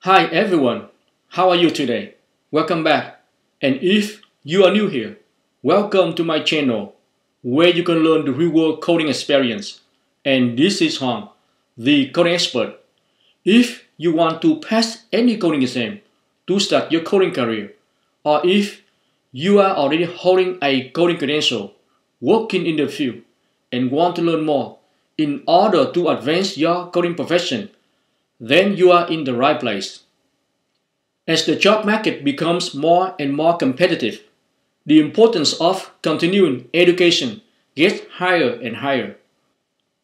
Hi everyone, how are you today? Welcome back. And if you are new here, welcome to my channel where you can learn the real-world coding experience. And this is Hong, the coding expert. If you want to pass any coding exam to start your coding career, or if you are already holding a coding credential, working in the field, and want to learn more in order to advance your coding profession, then you are in the right place. As the job market becomes more and more competitive, the importance of continuing education gets higher and higher.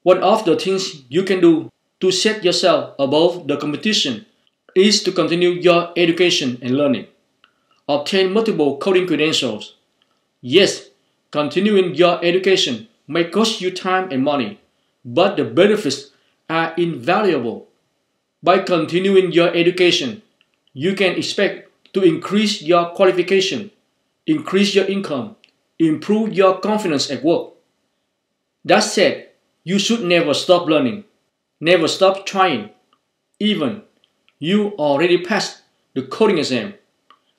One of the things you can do to set yourself above the competition is to continue your education and learning. Obtain multiple coding credentials. Yes, continuing your education may cost you time and money, but the benefits are invaluable. By continuing your education, you can expect to increase your qualification, increase your income, improve your confidence at work. That said, you should never stop learning, never stop trying, even you already passed the coding exam.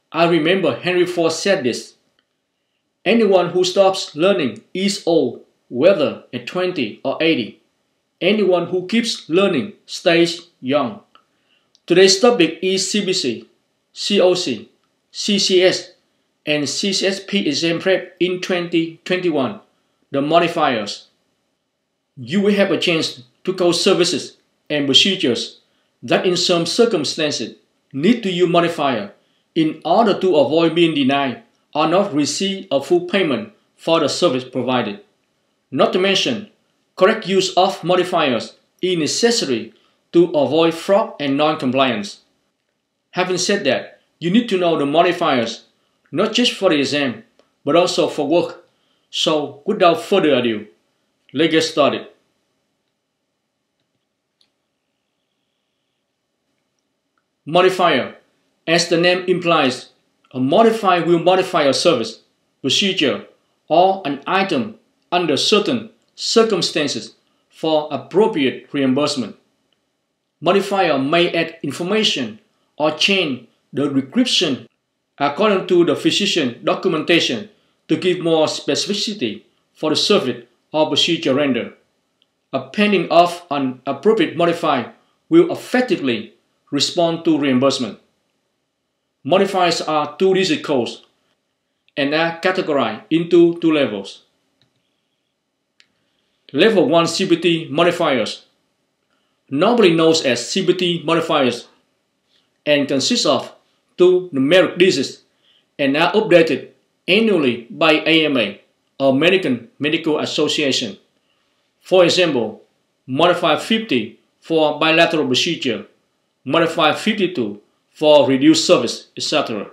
I remember Henry Ford said this: anyone who stops learning is old, whether at 20 or 80. Anyone who keeps learning stays young. Today's topic is CPC, COC, CCS, and CCSP exam prep in 2021, the modifiers. You will have a chance to code services and procedures that in some circumstances need to use modifier in order to avoid being denied or not receive a full payment for the service provided. Not to mention, correct use of modifiers is necessary to avoid fraud and non-compliance. Having said that, you need to know the modifiers, not just for the exam, but also for work. So, without further ado, let's get started. Modifier. As the name implies, a modifier will modify a service, procedure, or an item under certain circumstances for appropriate reimbursement. Modifier may add information or change the description according to the physician documentation to give more specificity for the service or procedure rendered. Appending of an appropriate modifier will effectively respond to reimbursement. Modifiers are two-digit codes and are categorized into two levels. Level 1 CPT modifiers, normally known as CPT modifiers, and consists of two numeric digits and are updated annually by AMA, American Medical Association. For example, modifier 50 for bilateral procedure, modifier 52 for reduced service, etc.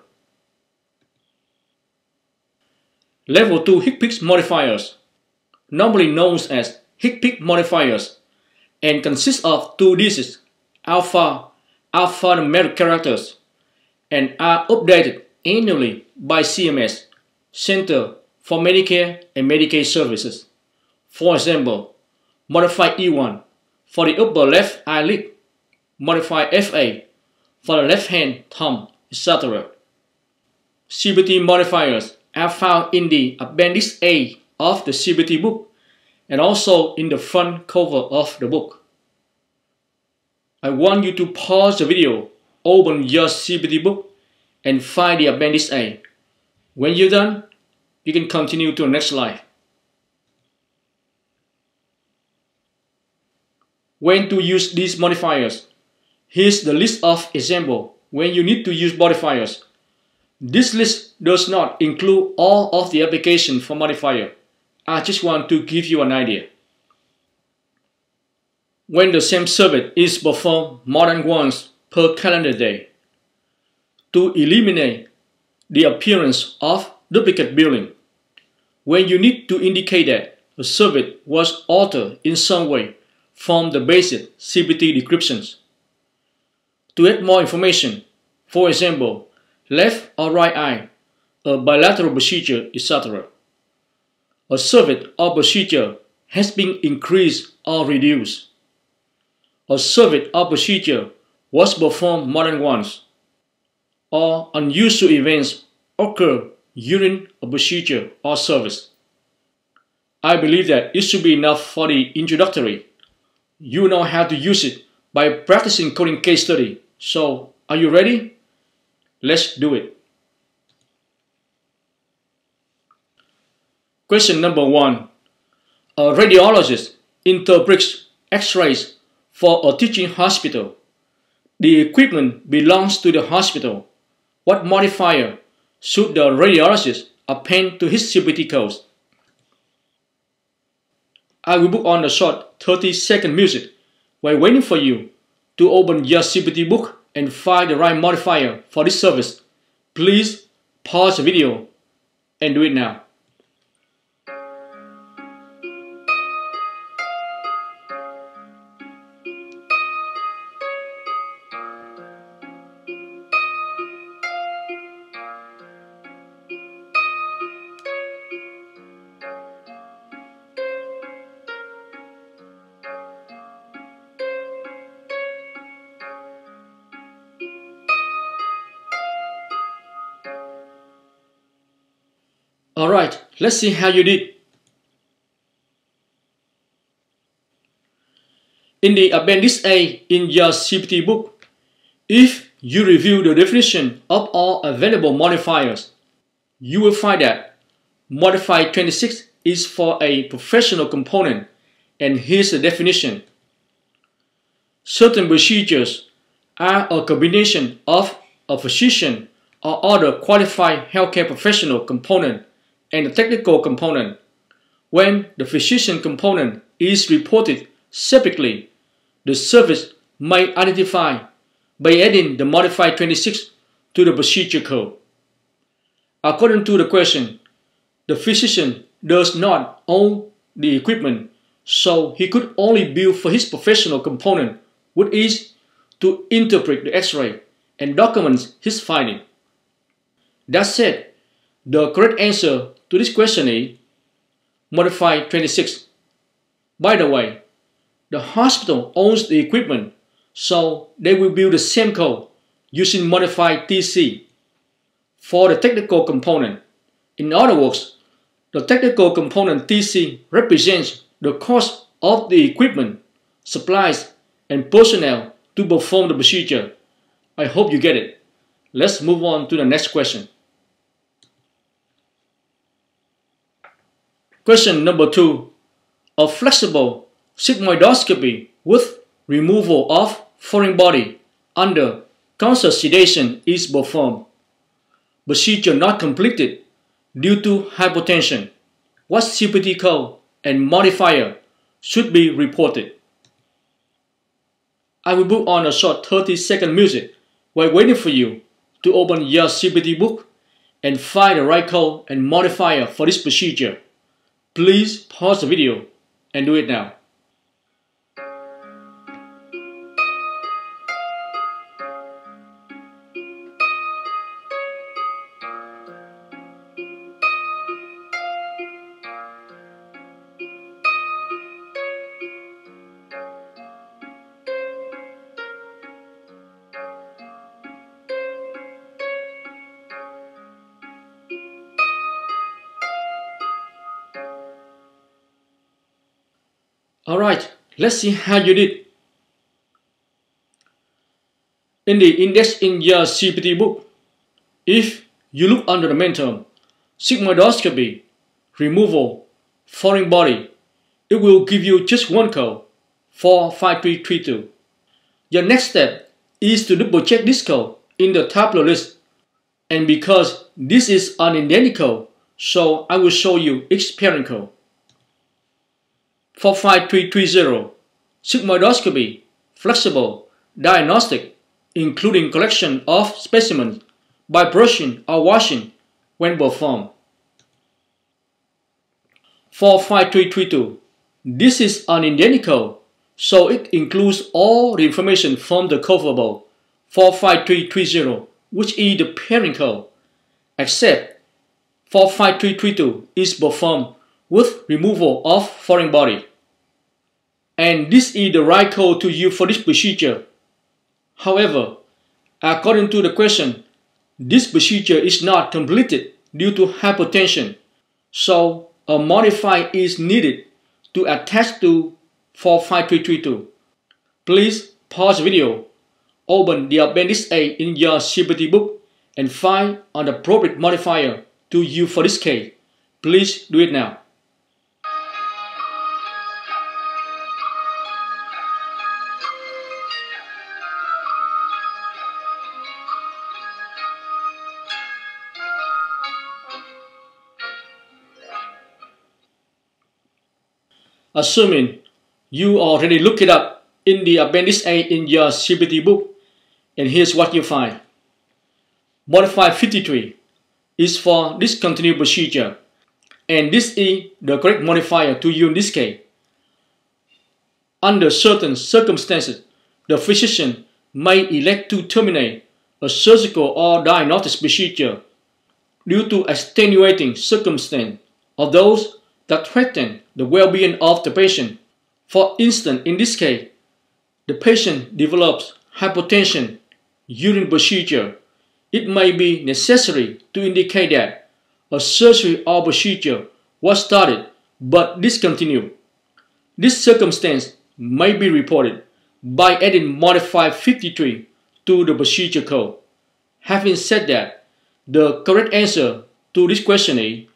Level 2 HCPCS modifiers, normally known as HCPCS modifiers, and consists of two digits, alphanumeric characters, and are updated annually by CMS, Center for Medicare and Medicaid Services. For example, modify E1 for the upper left eyelid, modify FA for the left hand thumb, etc. CPT modifiers are found in the Appendix A of the CPT book and also in the front cover of the book. I want you to pause the video, open your CPT book, and find the Appendix A. When you're done, you can continue to the next slide. When to use these modifiers. Here's the list of examples when you need to use modifiers. This list does not include all of the applications for modifier. I just want to give you an idea. When the same service is performed more than once per calendar day, to eliminate the appearance of duplicate billing. When you need to indicate that a service was altered in some way from the basic CPT descriptions. To add more information, for example, left or right eye, a bilateral procedure, etc. A service or procedure has been increased or reduced. A service or procedure was performed more than once, or unusual events occur during a procedure or service. I believe that it should be enough for the introductory. You know how to use it by practicing coding case study. So, are you ready? Let's do it. Question number 1. A radiologist interprets X-rays for a teaching hospital. The equipment belongs to the hospital. What modifier should the radiologist append to his CPT code? I will book on the short 30-second music while waiting for you to open your CPT book and find the right modifier for this service. Please pause the video and do it now. Alright, let's see how you did. In the Appendix A in your CPT book, if you review the definition of all available modifiers, you will find that modifier 26 is for a professional component, and here's the definition. Certain procedures are a combination of a physician or other qualified healthcare professional component and the technical component. When the physician component is reported separately, the service may identify by adding the modifier 26 to the procedure code. According to the question, the physician does not own the equipment, so he could only bill for his professional component, which is to interpret the X-ray and document his finding. That said, the correct answer to this question is modifier 26. By the way, the hospital owns the equipment, so they will bill the same code using modifier TC for the technical component. In other words, the technical component TC represents the cost of the equipment, supplies, and personnel to perform the procedure. I hope you get it. Let's move on to the next question. Question number 2. A flexible sigmoidoscopy with removal of foreign body under cancer sedation is performed. Procedure not completed due to hypotension. What CPT code and modifier should be reported? I will put on a short 30-second music while waiting for you to open your CPT book and find the right code and modifier for this procedure. Please pause the video and do it now. Alright, let's see how you did. In the index in your CPT book, if you look under the main term, sigmoidoscopy, removal, foreign body, it will give you just one code, 45332. Your next step is to double check this code in the tabular list. And because this is an identical, so I will show you its parent code. 45330, sigmoidoscopy, flexible, diagnostic, including collection of specimens by brushing or washing when performed. 45332, this is an identical, so it includes all the information from the coverable 45330, which is the parent code, except 45332 is performed with removal of foreign body. And this is the right code to use for this procedure. However, according to the question, this procedure is not completed due to hypertension, so a modifier is needed to attach to 45332. Please pause the video, open the Appendix A in your CPT book, and find an appropriate modifier to use for this case. Please do it now. Assuming you already looked it up in the Appendix A in your CPT book, and here's what you find. Modifier 53 is for discontinued procedure, and this is the correct modifier to use in this case. Under certain circumstances, the physician may elect to terminate a surgical or diagnostic procedure due to extenuating circumstances or those that threaten the well-being of the patient. For instance, in this case, the patient develops hypotension during procedure. It may be necessary to indicate that a surgery or procedure was started but discontinued. This circumstance may be reported by adding modifier 53 to the procedure code. Having said that, the correct answer to this question is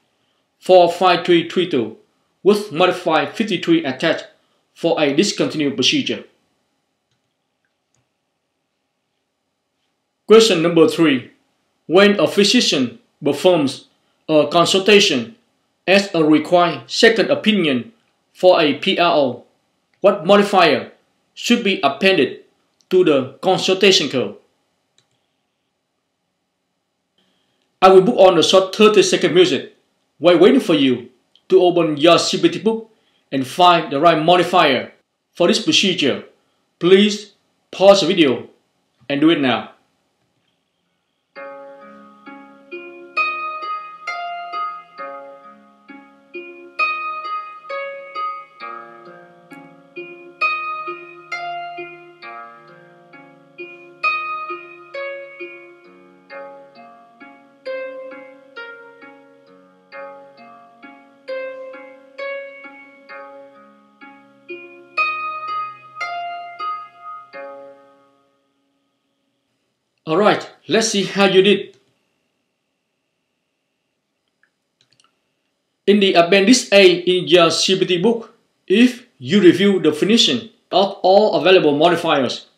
45332 with modifier 53 attached for a discontinued procedure. Question number 3. When a physician performs a consultation as a required second opinion for a PRO, what modifier should be appended to the consultation code? I will put on a short 30-second music while waiting for you to open your CPT book and find the right modifier for this procedure. Please pause the video and do it now. Alright, let's see how you did. In the Appendix A in your CPT book, if you review the definition of all available modifiers,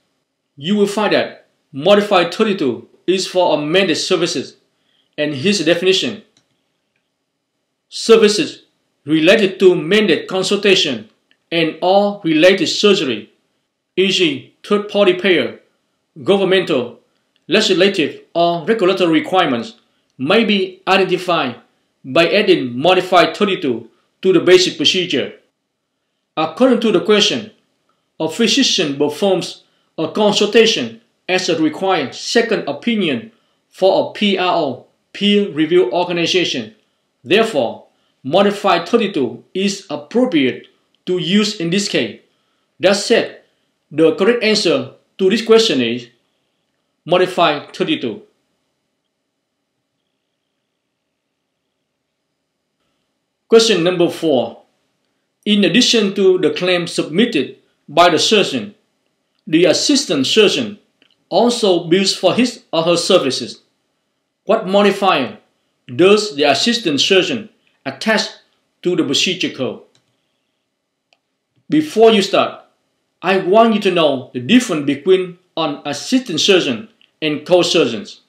you will find that modifier 32 is for amended services, and here's the definition. Services related to amended consultation and all related surgery, e.g. third-party payer, governmental, legislative or regulatory requirements may be identified by adding modifier 32 to the basic procedure. According to the question, a physician performs a consultation as a required second opinion for a PRO, peer review organization. Therefore, modifier 32 is appropriate to use in this case. That said, the correct answer to this question is modifier 32. Question number 4. In addition to the claim submitted by the surgeon, the assistant surgeon also bills for his or her services. What modifier does the assistant surgeon attach to the procedure code? Before you start, I want you to know the difference between an assistant surgeon and co-surgeons.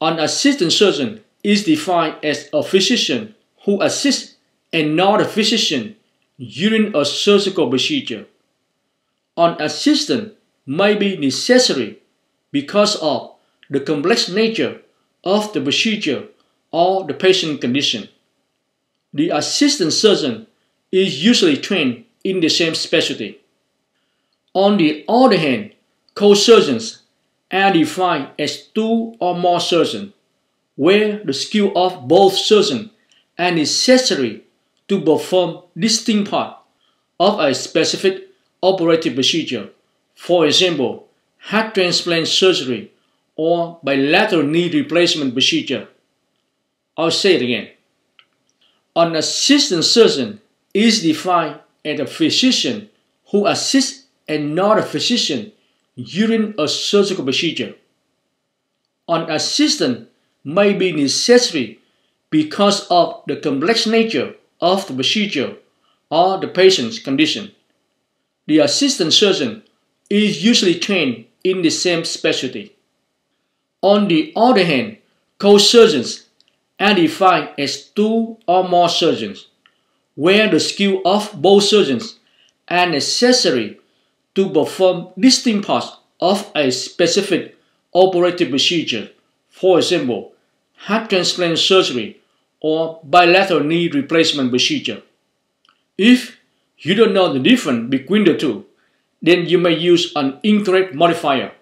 An assistant surgeon is defined as a physician who assists another physician during a surgical procedure. An assistant may be necessary because of the complex nature of the procedure or the patient condition. The assistant surgeon is usually trained in the same specialty. On the other hand, co-surgeons are defined as two or more surgeons, where the skill of both surgeons are necessary to perform distinct parts of a specific operative procedure. For example, heart transplant surgery or bilateral knee replacement procedure. I'll say it again. An assistant surgeon is defined as a physician who assists another physician during a surgical procedure. An assistant may be necessary because of the complex nature of the procedure or the patient's condition. The assistant surgeon is usually trained in the same specialty. On the other hand, co-surgeons are defined as two or more surgeons, where the skill of both surgeons are necessary to perform distinct parts of a specific operative procedure, for example, heart transplant surgery or bilateral knee replacement procedure. If you don't know the difference between the two, then you may use an incorrect modifier.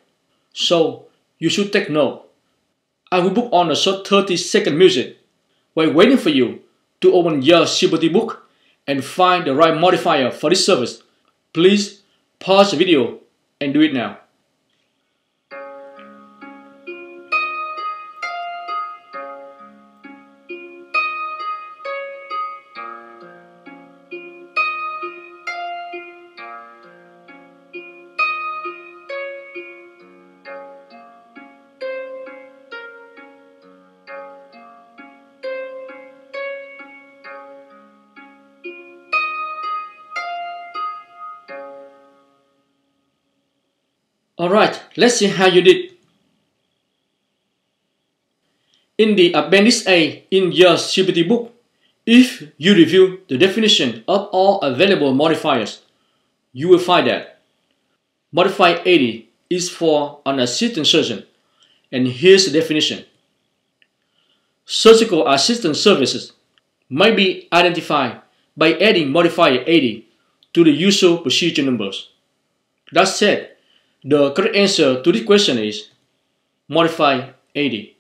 So you should take note. I will put on a short 30-second music while waiting for you to open your CPT book and find the right modifier for this service. Please pause the video and do it now. Alright, let's see how you did. In the Appendix A in your CPT book, if you review the definition of all available modifiers, you will find that Modifier 80 is for an assistant surgeon, and here's the definition. Surgical assistant services may be identified by adding Modifier 80 to the usual procedure numbers. That said, the correct answer to this question is Modify 80.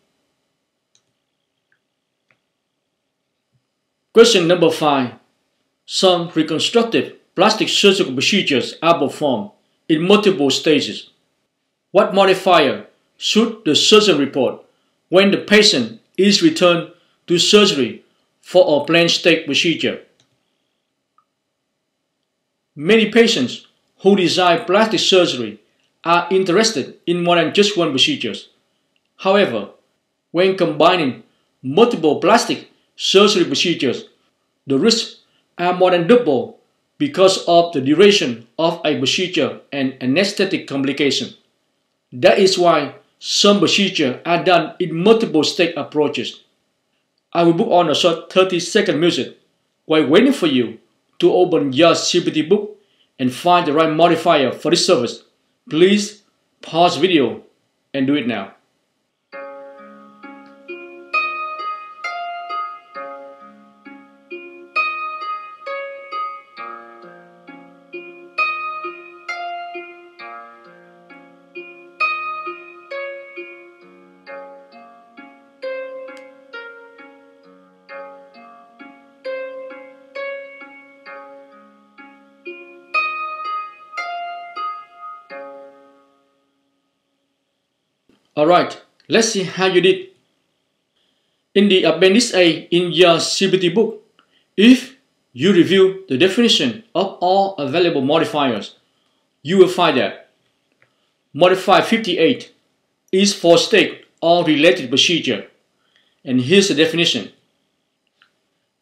Question number 5. Some reconstructive plastic surgical procedures are performed in multiple stages. What modifier should the surgeon report when the patient is returned to surgery for a plain stake procedure? Many patients who desire plastic surgery are interested in more than just one procedure. However, when combining multiple plastic surgery procedures, the risks are more than double because of the duration of a procedure and anesthetic complication. That is why some procedures are done in multiple stake approaches. I will put on a short 30-second music while waiting for you to open your CPT book and find the right modifier for this service. Please pause video and do it now. Alright, let's see how you did. In the Appendix A in your CPT book, if you review the definition of all available modifiers, you will find that Modifier 58 is for stake or related procedure. And here's the definition.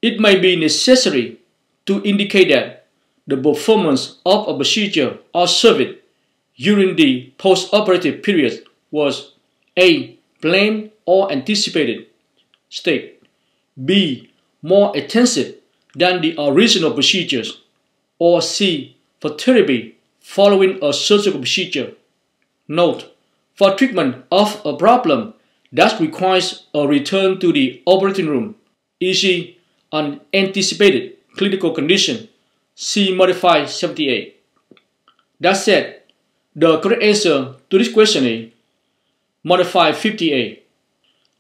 It may be necessary to indicate that the performance of a procedure or service during the post-operative period was A. Planned or anticipated stake, B. More intensive than the original procedures, or C. For therapy following a surgical procedure. Note, for treatment of a problem that requires a return to the operating room, e.g. an anticipated clinical condition, see Modifier 78. That said, the correct answer to this question is Modifier 58.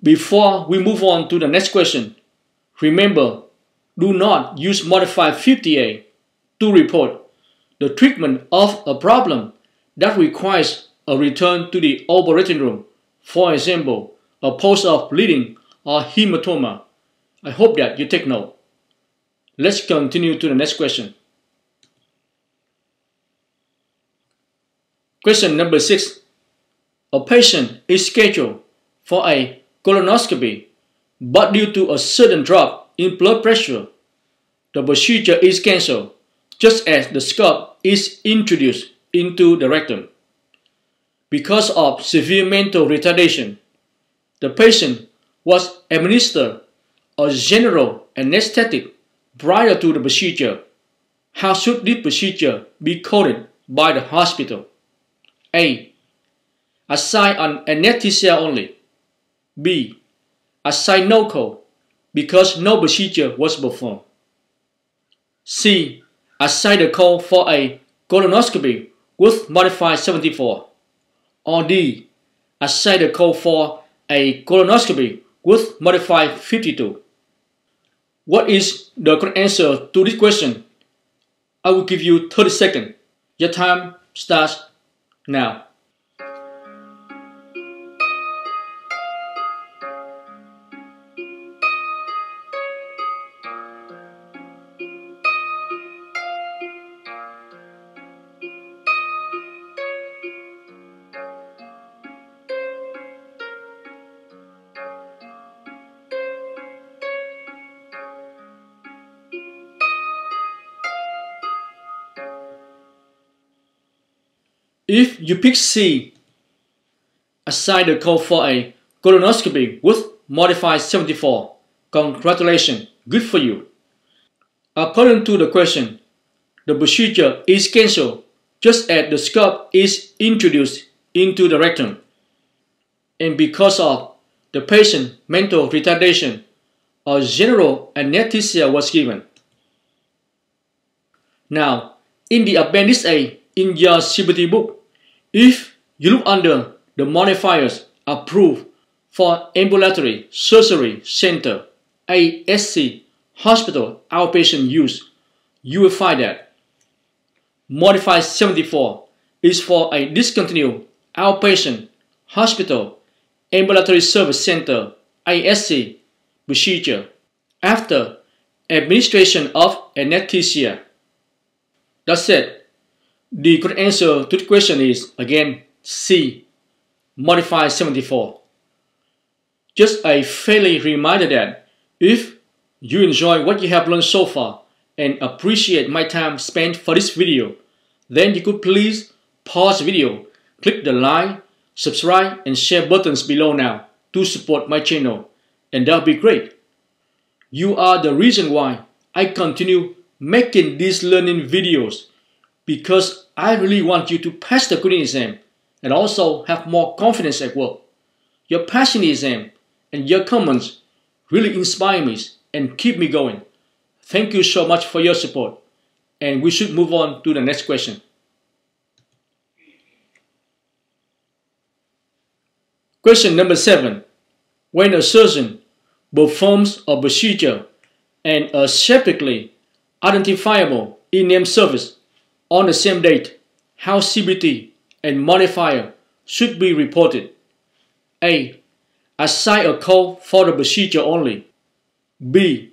Before we move on to the next question, remember, do not use Modifier 58 to report the treatment of a problem that requires a return to the operating room, for example, a pulse of bleeding or hematoma. I hope that you take note. Let's continue to the next question. Question number 6. A patient is scheduled for a colonoscopy, but due to a sudden drop in blood pressure, the procedure is cancelled, just as the scope is introduced into the rectum. Because of severe mental retardation, the patient was administered a general anesthetic prior to the procedure. How should this procedure be coded by the hospital? A. Assign an anesthesia only. B. Assign no code because no procedure was performed. C. Assign the code for a colonoscopy with modifier 74. Or D. Assign the code for a colonoscopy with modifier 52. What is the correct answer to this question? I will give you 30 seconds. Your time starts now. If you pick C, assign the code for a colonoscopy with modifier 74. Congratulations, good for you. According to the question, the procedure is cancelled just as the scope is introduced into the rectum. And because of the patient's mental retardation, a general anesthesia was given. Now, in the Appendix A in your CPT book, if you look under the modifiers approved for ambulatory surgery center, ASC, hospital, outpatient use, you will find that modifier 74 is for a discontinued outpatient hospital ambulatory service center, ASC, procedure after administration of anesthesia. That's it. The correct answer to the question is, again, C, modifier 74. Just a friendly reminder that if you enjoy what you have learned so far and appreciate my time spent for this video, then you could please pause the video, click the like, subscribe and share buttons below now to support my channel, and that would be great. You are the reason why I continue making these learning videos, because I really want you to pass the coding exam and also have more confidence at work. Your passing the exam and your comments really inspire me and keep me going. Thank you so much for your support, and we should move on to the next question. Question number 7. When a surgeon performs a procedure and a separately identifiable in-name service on the same date, how CPT and modifier should be reported? A. Assign a code for the procedure only. B.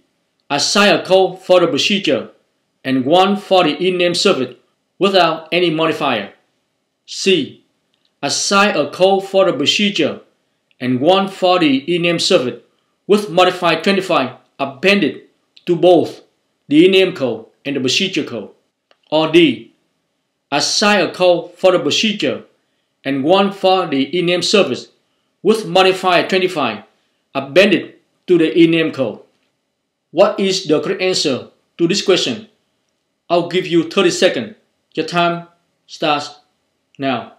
Assign a code for the procedure and one for the in-name service without any modifier. C. Assign a code for the procedure and one for the in-name service with modifier 25 appended to both the in-name code and the procedure code. Or D. Assign a code for the procedure and one for the in-name service with modifier 25 appended to the in-name code. What is the correct answer to this question? I'll give you 30 seconds. Your time starts now.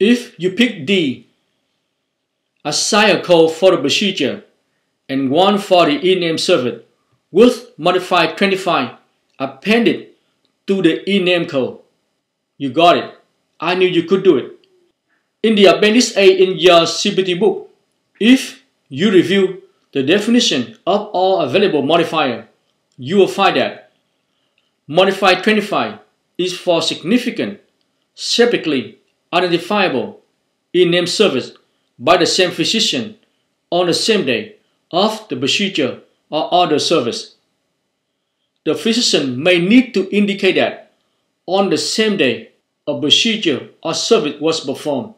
If you pick D, assign a code for the procedure and one for the ename server with modifier 25 appended to the ename code. You got it. I knew you could do it. In the Appendix A in your CPT book, if you review the definition of all available modifier, you will find that modifier 25 is for significant, separately identifiable in-name service by the same physician on the same day of the procedure or other service. The physician may need to indicate that on the same day a procedure or service was performed,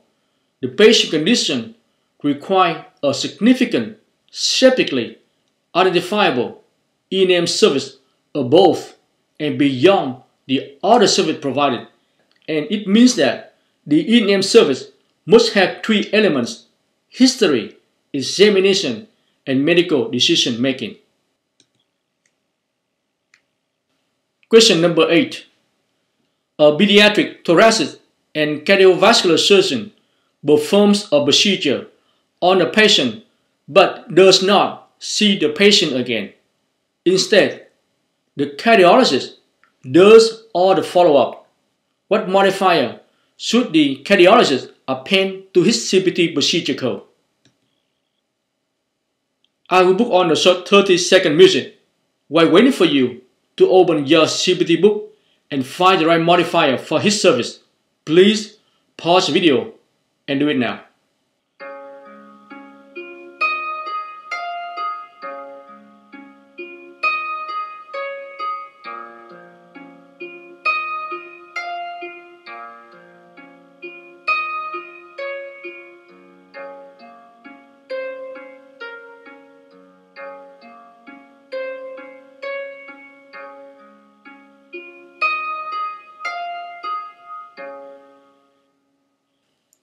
the patient condition requires a significant, separately identifiable in-name service above and beyond the other service provided, and it means that the in-name service must have three elements: history, examination, and medical decision making. Question number 8. A pediatric thoracic and cardiovascular surgeon performs a procedure on a patient but does not see the patient again. Instead, the cardiologist does all the follow-up. What modifier should the cardiologist append to his CPT procedure code? I will book on the short 30-second music while waiting for you to open your CPT book and find the right modifier for his service. Please pause the video and do it now.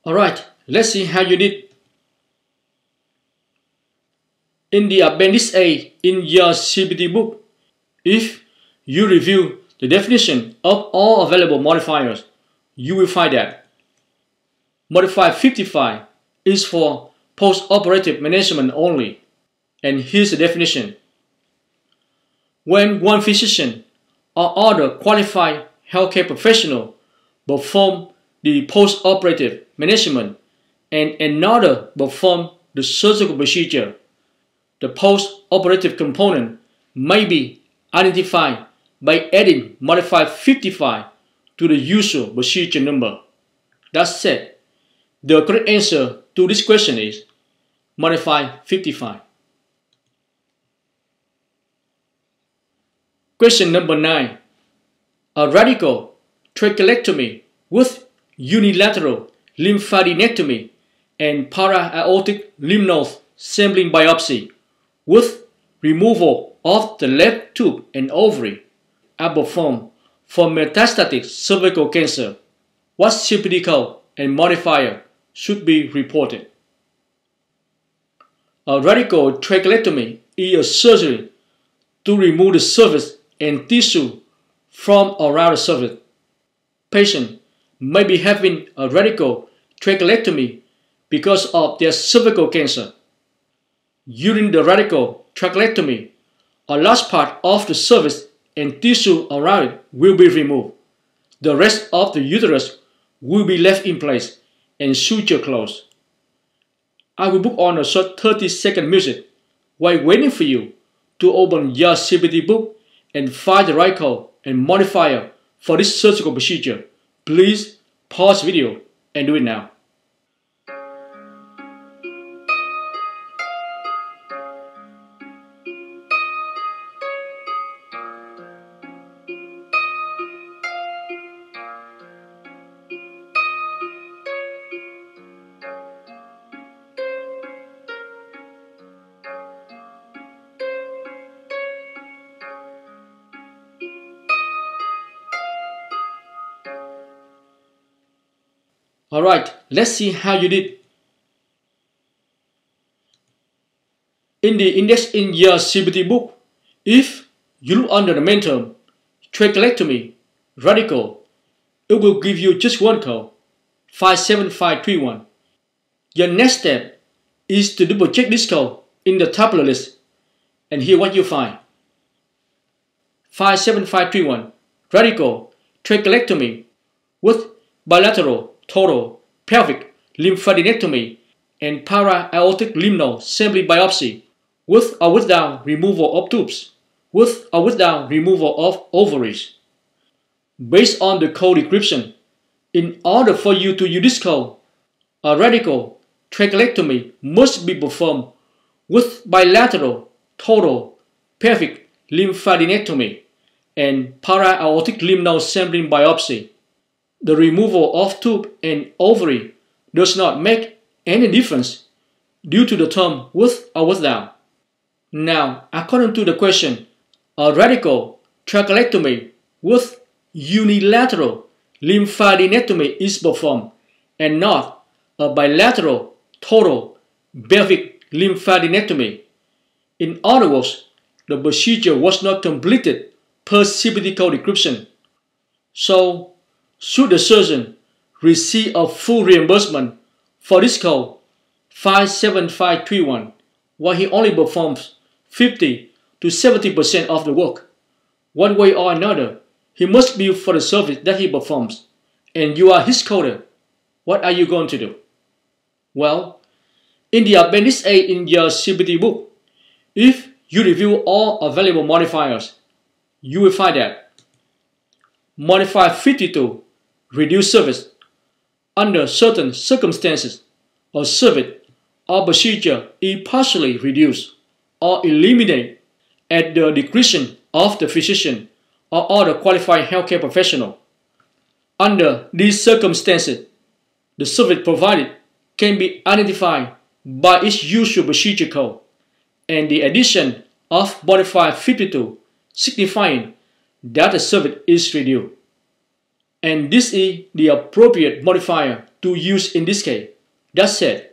Alright, let's see how you did. In the Appendix A in your CPT book, if you review the definition of all available modifiers, you will find that modifier 55 is for post-operative management only. And here's the definition. When one physician or other qualified healthcare professional perform the post-operative management and another perform the surgical procedure, the post-operative component may be identified by adding modifier 55 to the usual procedure number. That said, the correct answer to this question is modifier 55. Question number 9. A radical trachelectomy with unilateral lymphadenectomy and para-aortic lymph node sampling biopsy with removal of the left tube and ovary are performed for metastatic cervical cancer. What CPT code and modifier should be reported? A radical trachelectomy is a surgery to remove the cervix and tissue from around the cervix. Patient may be having a radical trachelectomy because of their cervical cancer. During the radical trachelectomy, a large part of the cervix and tissue around it will be removed. The rest of the uterus will be left in place and suture closed. I will book on a short 30-second music while waiting for you to open your CPT book and find the right code and modifier for this surgical procedure. Please pause the video and do it now. Alright, let's see how you did. In the index in your CPT book, if you look under the main term, trachelectomy, radical, it will give you just one code, 57531. Your next step is to double check this code in the tabular list, and here what you find. 57531 radical trachelectomy with bilateral, total, pelvic lymphadenectomy and para-aortic lymph sample biopsy with or without removal of tubes, with or without removal of ovaries. Based on the code description, in order for you to use this code, a radical trachelectomy must be performed with bilateral, total, pelvic lymphadenectomy and para-aortic lymph node sampling biopsy. The removal of tube and ovary does not make any difference due to the term with or without. Now, according to the question, a radical trachelectomy with unilateral lymphadenectomy is performed and not a bilateral total pelvic lymphadenectomy. In other words, the procedure was not completed per CPT code description. So, should the surgeon receive a full reimbursement for this code 57531, while he only performs 50 to 70% of the work, one way or another, he must bill for the service that he performs, and you are his coder. What are you going to do? Well, in the Appendix A in your CPT book, if you review all available modifiers, you will find that modifier 52, reduce service. Under certain circumstances, a service or procedure is partially reduced or eliminated at the discretion of the physician or other qualified healthcare professional. Under these circumstances, the service provided can be identified by its usual procedure code and the addition of modifier 52 signifying that the service is reduced. And this is the appropriate modifier to use in this case. That said,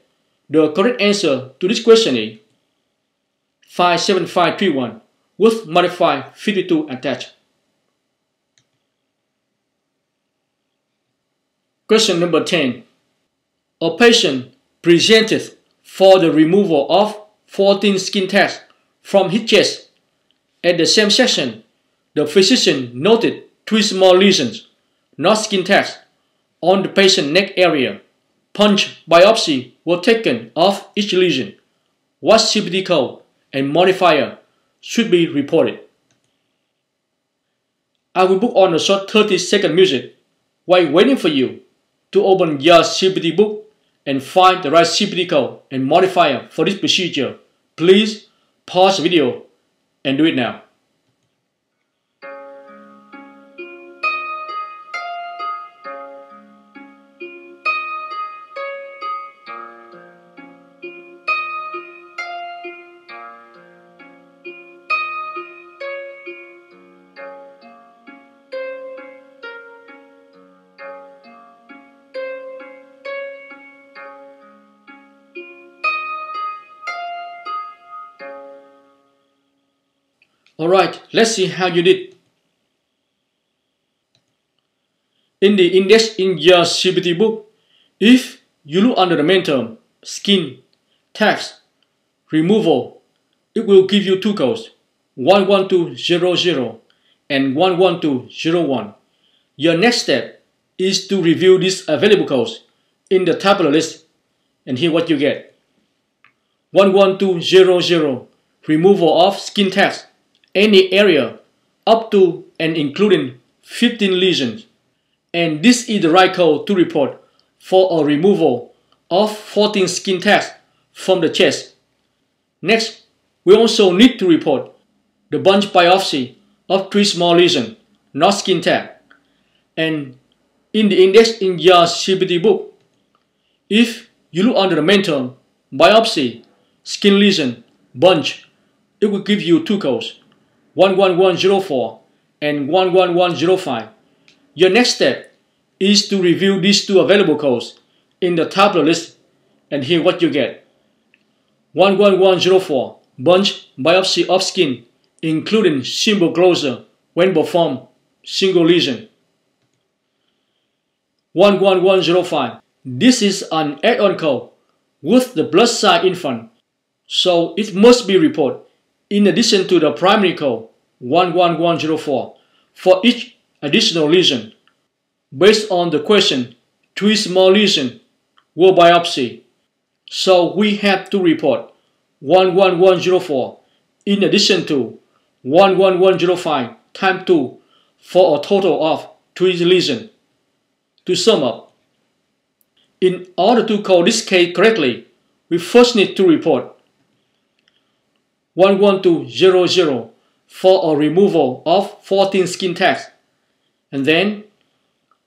the correct answer to this question is 57531 with modifier 52 attached. Question number 10. A patient presented for the removal of 14 skin tags from his chest. At the same session, the physician noted 3 small lesions, not skin tags, on the patient's neck area. Punch biopsy were taken of each lesion. What CPT code and modifier should be reported? I will put on a short 30-second music while waiting for you to open your CPT book and find the right CPT code and modifier for this procedure. Please pause the video and do it now. Alright, let's see how you did. In the index in your CPT book, if you look under the main term, skin, tags, removal, it will give you 2 codes, 11200 and 11201. Your next step is to review these available codes in the tabular list and hear what you get. 11200, removal of skin tags, any area up to and including 15 lesions, and this is the right code to report for a removal of 14 skin tags from the chest. Next, we also need to report the bunch biopsy of 3 small lesions, not skin tag. And in the index in your CPT book, if you look under the main term, biopsy, skin lesion, bunch, it will give you 2 codes, 11104 and 11105. Your next step is to review these 2 available codes in the tabular list and hear what you get. 11104, bunch biopsy of skin, including simple closure when performed, single lesion. 11105, This is an add-on code with the plus sign in front, so it must be reported in addition to the primary code 11104 for each additional lesion. Based on the question, 3 small lesions were biopsy, so we have to report 11104 in addition to 11105 times 2 for a total of 3 lesions. To sum up, in order to call this case correctly, we first need to report 11200 for a removal of 14 skin tags, and then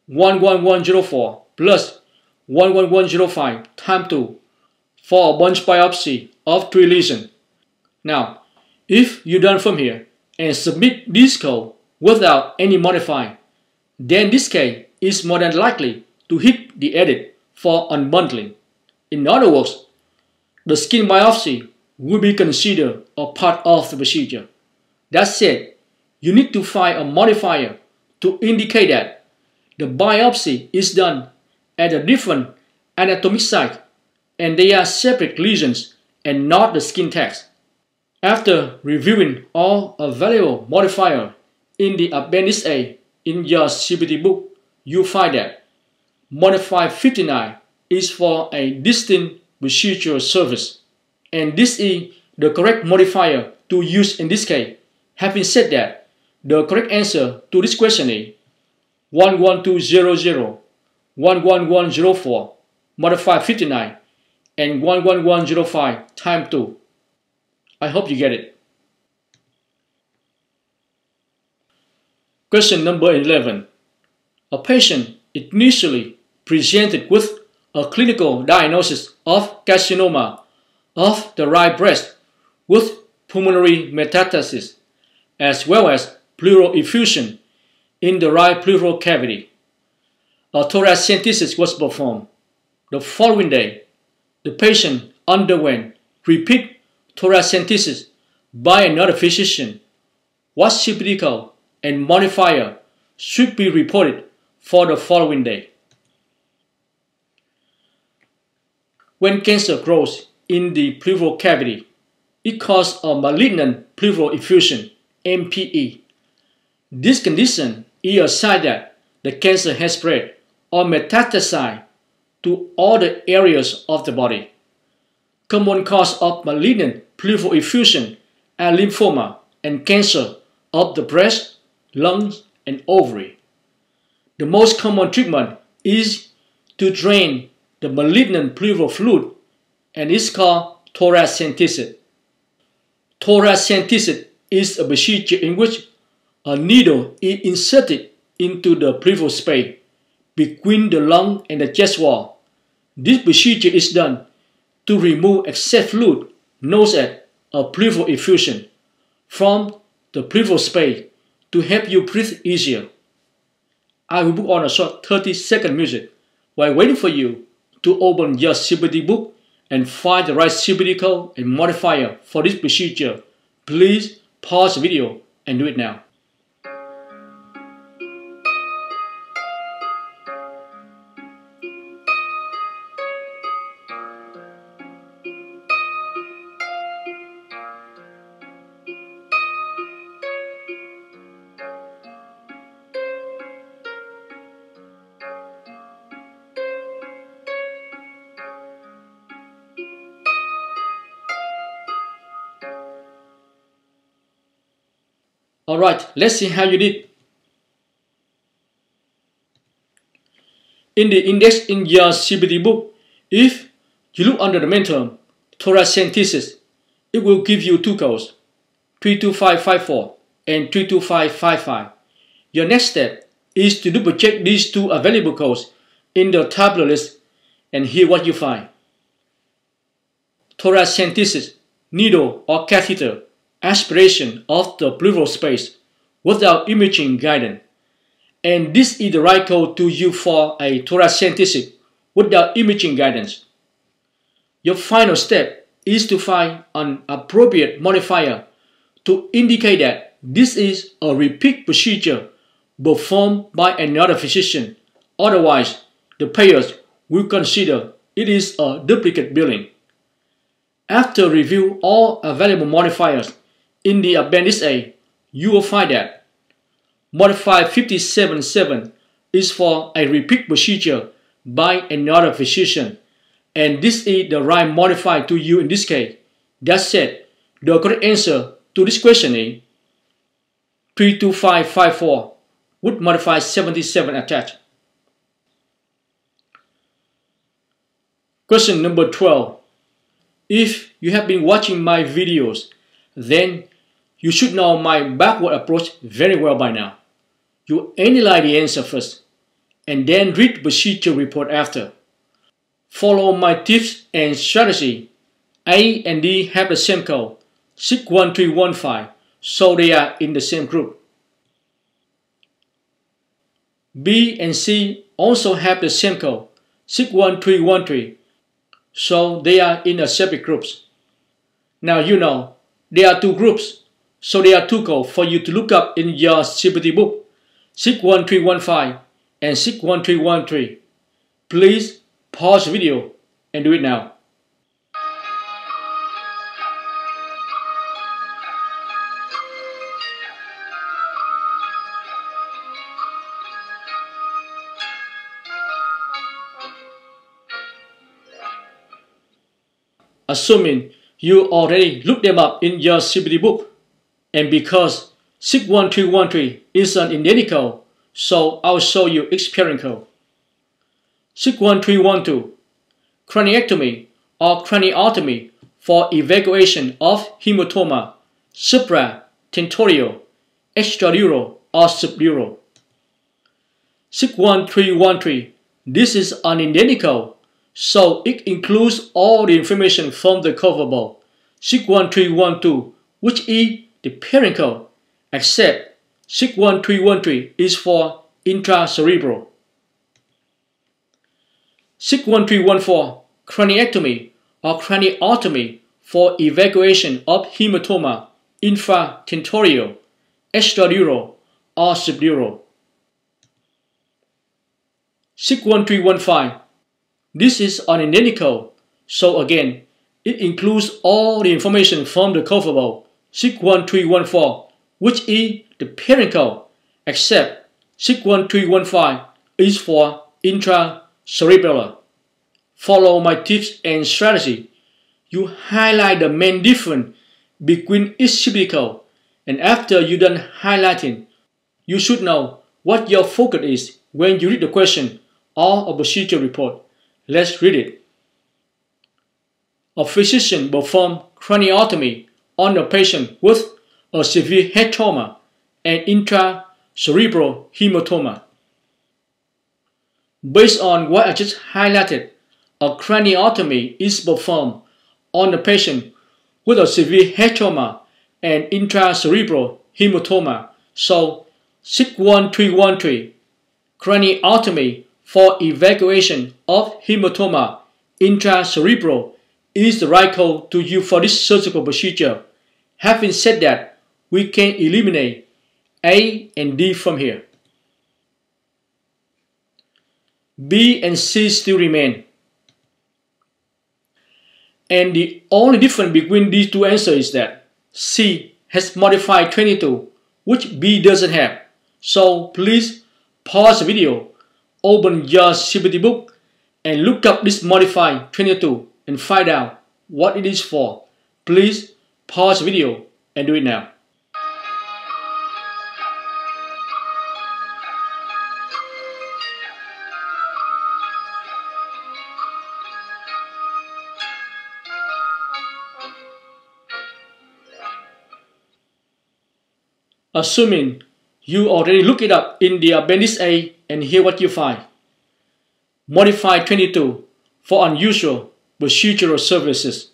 11104 plus 11105 times 2 for a bunch biopsy of 3 lesions. Now, if you done from here and submit this code without any modifying, then this case is more than likely to hit the edit for unbundling. In other words, the skin biopsy will be considered a part of the procedure. That said, you need to find a modifier to indicate that the biopsy is done at a different anatomic site and they are separate lesions and not the skin tags. After reviewing all available modifiers in the Appendix A in your CPT book, you find that modifier 59 is for a distinct procedural service, and this is the correct modifier to use in this case. Having said that, the correct answer to this question is 11200, 11104, modifier 59, and 11105 times 2. I hope you get it. Question number 11. A patient initially presented with a clinical diagnosis of carcinoma of the right breast with pulmonary metastasis as well as pleural effusion in the right pleural cavity. A thoracentesis was performed. The following day, the patient underwent repeat thoracentesis by another physician. What CPT code and modifier should be reported for the following day? When cancer grows in the pleural cavity, it causes a malignant pleural effusion, MPE. This condition is a sign that the cancer has spread or metastasized to all the areas of the body. Common cause of malignant pleural effusion are lymphoma and cancer of the breast, lungs, and ovary. The most common treatment is to drain the malignant pleural fluid, and is called thoracentesis. Thoracentesis is a procedure in which a needle is inserted into the pleural space between the lung and the chest wall. This procedure is done to remove excess fluid known as a pleural effusion from the pleural space to help you breathe easier. I will put on a short 30-second music while waiting for you to open your CPT book and find the right CPT code and modifier for this procedure. Please pause the video and do it now. Alright, let's see how you did. In the index in your CPT book, if you look under the main term, thoracentesis, it will give you 2 codes, 32554 and 32555. Your next step is to double check these 2 available codes in the tabular list and hear what you find. Thoracentesis, needle or catheter, aspiration of the pleural space without imaging guidance, and this is the right code to use for a thoracentesis without imaging guidance. Your final step is to find an appropriate modifier to indicate that this is a repeat procedure performed by another physician. Otherwise, the payers will consider it is a duplicate billing. After review all available modifiers in the Appendix A, you will find that Modifier 577 is for a repeat procedure by another physician, and this is the right modifier to you in this case. That said, the correct answer to this question is 32554 with modifier 77 attached. Question number 12. If you have been watching my videos, then you should know my backward approach very well by now. You analyze the answer first, and then read the procedure report after. Follow my tips and strategy. A and D have the same code, 61315, so they are in the same group. B and C also have the same code, 61313, so they are in a separate groups. Now you know there are two groups, so there are two codes for you to look up in your CPT book, 61315 and 61313. Please pause the video and do it now. Assuming you already looked them up in your CPT book, and because 61313 is an identical, so I'll show you its parent code. 61312, craniectomy or craniotomy for evacuation of hematoma, supratentorial, extradural or subdural. 61313, this is an identical, so it includes all the information from the coverable. 61312, which is the parent code, except 61313 is for intracerebral. 61314, craniectomy or craniotomy for evacuation of hematoma, infratentorial, extradural or subdural. 61315, this is an identical, so again, it includes all the information from the coverable. 61314, which is the parent code, except 61315 is for intracerebral. Follow my tips and strategy. You highlight the main difference between each CPT code, and after you done highlighting, you should know what your focus is when you read the question or a procedure report. Let's read it. A physician performed craniotomy on a patient with a severe head trauma and intracerebral hematoma. Based on what I just highlighted, a craniotomy is performed on a patient with a severe head trauma and intracerebral hematoma. So, 61313, craniotomy for evacuation of hematoma intracerebral is the right code to use for this surgical procedure. Having said that, we can eliminate A and D from here. B and C still remain. And the only difference between these two answers is that C has modifier 22, which B doesn't have. So please pause the video, open your CPT book and look up this modifier 22 and find out what it is for. Please pause the video and do it now. Assuming you already look it up in the Appendix A, and here what you find. Modifier 22 for unusual procedural services.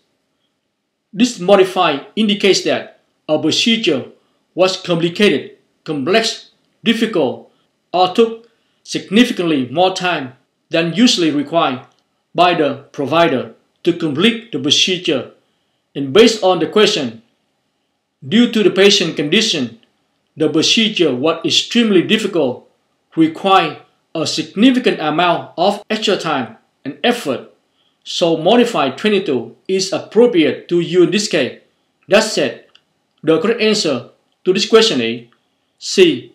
This modifier indicates that a procedure was complicated, complex, difficult, or took significantly more time than usually required by the provider to complete the procedure. And based on the question, due to the patient condition, the procedure was extremely difficult, required a significant amount of extra time and effort, so modify 22 is appropriate to you in this case. That said, the correct answer to this question is C.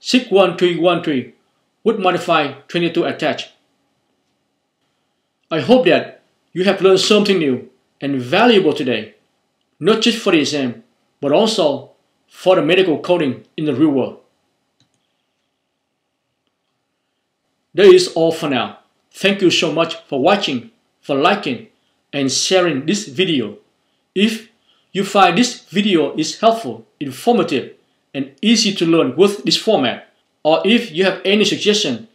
61313 would modify 22 attached. I hope that you have learned something new and valuable today, not just for the exam, but also for the medical coding in the real world. That is all for now. Thank you so much for watching, for liking, and sharing this video. If you find this video is helpful, informative, and easy to learn with this format, or if you have any suggestion,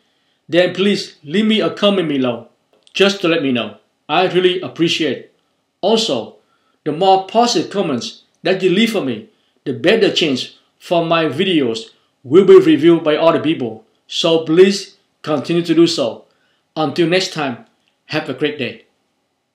then please leave me a comment below just to let me know. I really appreciate it. Also, the more positive comments that you leave for me, the better chance for my videos will be reviewed by other people. So please continue to do so. Until next time, have a great day.